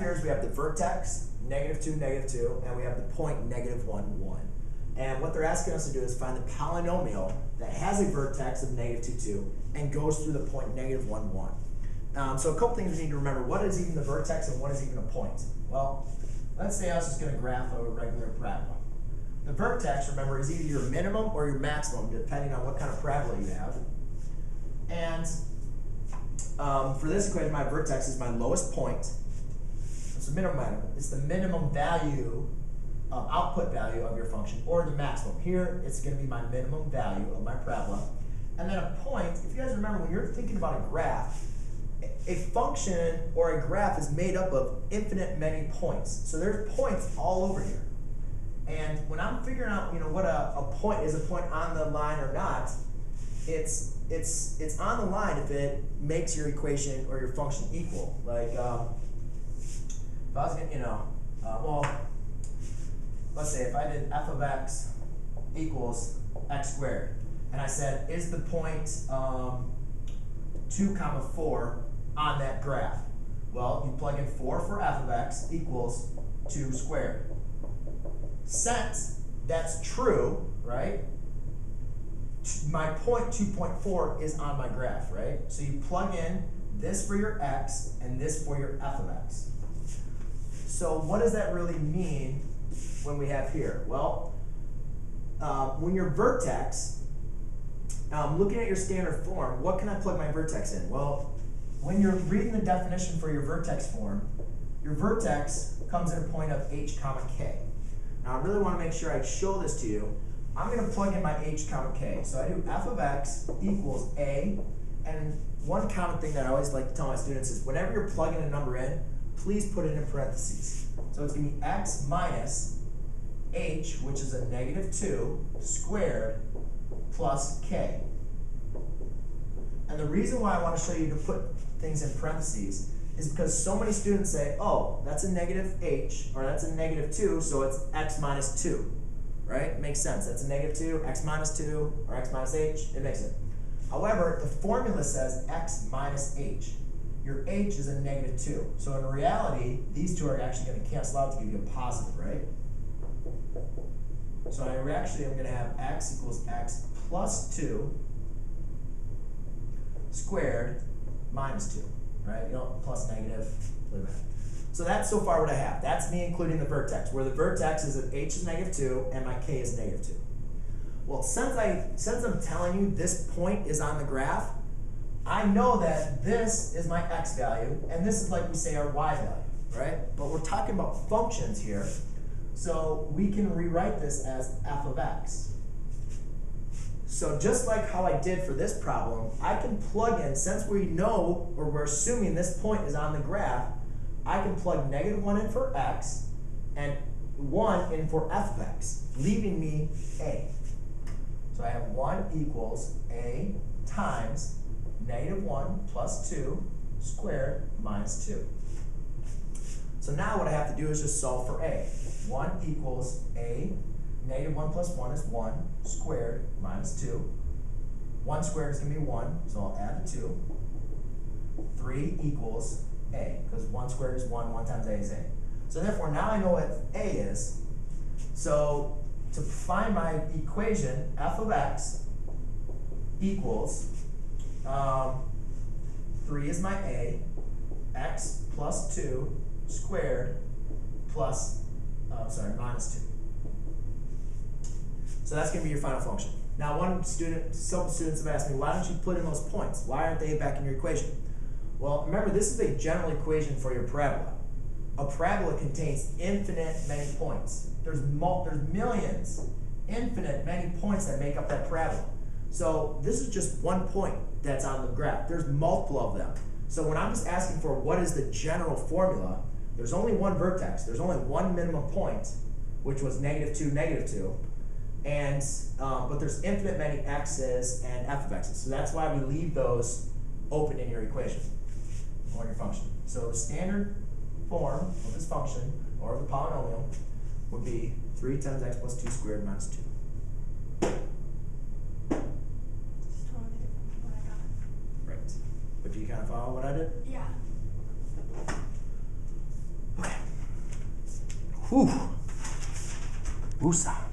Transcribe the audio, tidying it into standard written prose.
here is we have the vertex, negative 2, and we have the point, negative 1, 1. And what they're asking us to do is find the polynomial that has a vertex of negative 2, 2, and goes through the point, negative 1, 1. So a couple things we need to remember. What is even the vertex and what is even a point? Well, let's say I was just going to graph a regular parabola. The vertex, remember, is either your minimum or your maximum, depending on what kind of parabola you have. And for this equation, my vertex is my lowest point. It's the minimum item. It's the minimum value of output value of your function, or the maximum. Here, it's going to be my minimum value of my parabola. And then a point, if you guys remember, when you're thinking about a graph, a function or a graph is made up of infinite many points. So there's points all over here. And when I'm figuring out, what a point is, a point on the line or not, it's on the line if it makes your equation or your function equal. Like, if I was gonna, well, let's say if I did f of x equals x squared, and I said, is the point 2, 4 on that graph? Well, you plug in 4 for f of x equals 2 squared. Since that's true, right, my point 2.4 is on my graph, right? So you plug in this for your x and this for your f of x. So what does that really mean when we have here? Well, when your vertex, looking at your standard form, what can I plug my vertex in? Well, when you're reading the definition for your vertex form, your vertex comes at a point of h, k. Now, I really want to make sure I show this to you. I'm going to plug in my h, k. So I do f of x equals a. And one common thing that I always like to tell my students is whenever you're plugging a number in, please put it in parentheses. So it's going to be x minus h, which is a negative 2, squared, plus k. And the reason why I want to show you to put things in parentheses is because so many students say, oh, that's a negative h, or that's a negative 2, so it's x minus 2, right? It makes sense. That's a negative 2, x minus 2, or x minus h. It makes it. However, the formula says x minus h. Your h is a negative 2. So in reality, these two are actually going to cancel out to give you a positive, right? So I actually am going to have x equals x plus 2 squared minus 2. Right? Plus negative. So that's so far what I have. That's me including the vertex, where the vertex is that h is negative 2 and my k is negative 2. Well, since I'm telling you this point is on the graph, I know that this is my x value, and this is, like we say, our y value, right? But we're talking about functions here, so we can rewrite this as f of x. So just like how I did for this problem, I can plug in, since we know, or we're assuming this point is on the graph, I can plug negative 1 in for x and 1 in for f of x, leaving me a. So I have 1 equals a times negative 1 plus 2 squared minus 2. So now what I have to do is just solve for a. 1 equals a. Negative 1 plus 1 is 1 squared minus 2. 1 squared is going to be 1, so I'll add the 2. 3 equals a, because 1 squared is 1, 1 times a is a. So therefore, now I know what a is. So to find my equation, f of x equals 3 is my a, x plus 2 squared plus, minus 2. So that's going to be your final function. Now, some students have asked me, why don't you put in those points? Why aren't they back in your equation? Well, remember, this is a general equation for your parabola. A parabola contains infinite many points. There's millions, infinite many points that make up that parabola. So this is just one point that's on the graph. There's multiple of them. So when I'm just asking for what is the general formula, there's only one vertex. There's only one minimum point, which was negative 2, negative 2. And but there's infinite many x's and f of x's, so that's why we leave those open in your equation or in your function. So the standard form of this function or of the polynomial would be 3 times x plus 2 squared minus 2. It's totally different from what I got. Right. But do you kind of follow what I did? Yeah. Whew. Woosa.